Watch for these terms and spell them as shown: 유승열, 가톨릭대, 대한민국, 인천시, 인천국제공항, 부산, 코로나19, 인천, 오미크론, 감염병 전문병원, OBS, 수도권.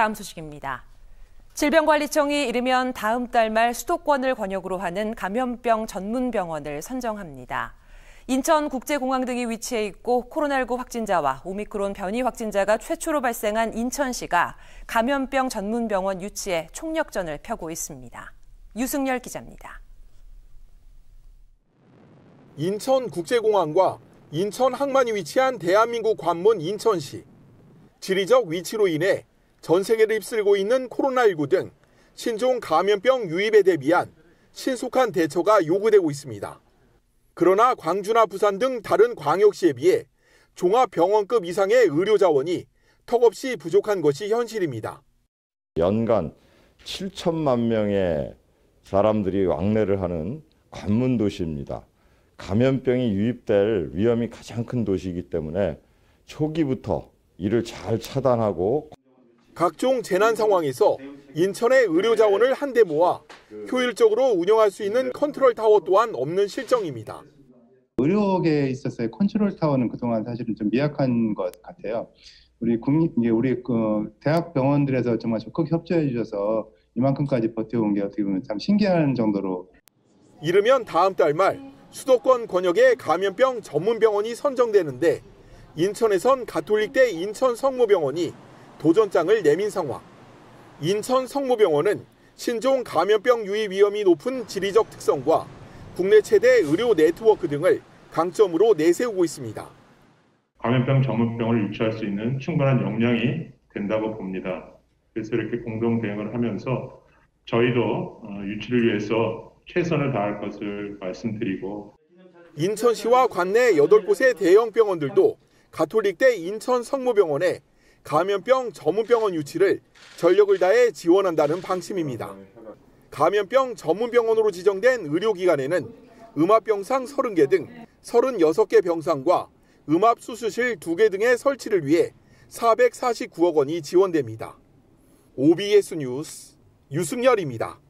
다음 소식입니다. 질병관리청이 이르면 다음 달 말 수도권을 권역으로 하는 감염병 전문병원을 선정합니다. 인천국제공항 등이 위치해 있고 코로나19 확진자와 오미크론 변이 확진자가 최초로 발생한 인천시가 감염병 전문병원 유치에 총력전을 펴고 있습니다. 유승열 기자입니다. 인천국제공항과 인천 항만이 위치한 대한민국 관문 인천시. 지리적 위치로 인해 전 세계를 휩쓸고 있는 코로나19 등 신종 감염병 유입에 대비한 신속한 대처가 요구되고 있습니다. 그러나 광주나 부산 등 다른 광역시에 비해 종합병원급 이상의 의료자원이 턱없이 부족한 것이 현실입니다. 연간 7천만 명의 사람들이 왕래를 하는 관문 도시입니다. 감염병이 유입될 위험이 가장 큰 도시이기 때문에 초기부터 이를 잘 차단하고 각종 재난 상황에서 인천의 의료자원을 한데 모아 효율적으로 운영할 수 있는 컨트롤타워 또한 없는 실정입니다. 의료계에 있어서의 컨트롤타워는 그동안 사실은 좀 미약한 것 같아요. 우리 대학병원들에서 정말 적극 협조해 주셔서 이만큼까지 버텨온 게 어떻게 보면 참 신기한 정도로. 이르면 다음 달 말 수도권 권역의 감염병 전문병원이 선정되는데 인천에선 가톨릭대 인천성모병원이 도전장을 내민 상황. 인천성모병원은 신종 감염병 유입 위험이 높은 지리적 특성과 국내 최대 의료 네트워크 등을 강점으로 내세우고 있습니다. 감염병 전문병원을 유치할 수 있는 충분한 역량이 된다고 봅니다. 그래서 이렇게 공동 대응을 하면서 저희도 유치를 위해서 최선을 다할 것을 말씀드리고. 인천시와 관내 8곳의 대형 병원들도 가톨릭대 인천성모병원에 감염병 전문병원 유치를 전력을 다해 지원한다는 방침입니다. 감염병 전문병원으로 지정된 의료기관에는 음압병상 30개 등 36개 병상과 음압수술실 2개 등의 설치를 위해 449억 원이 지원됩니다. OBS 뉴스 유승열입니다.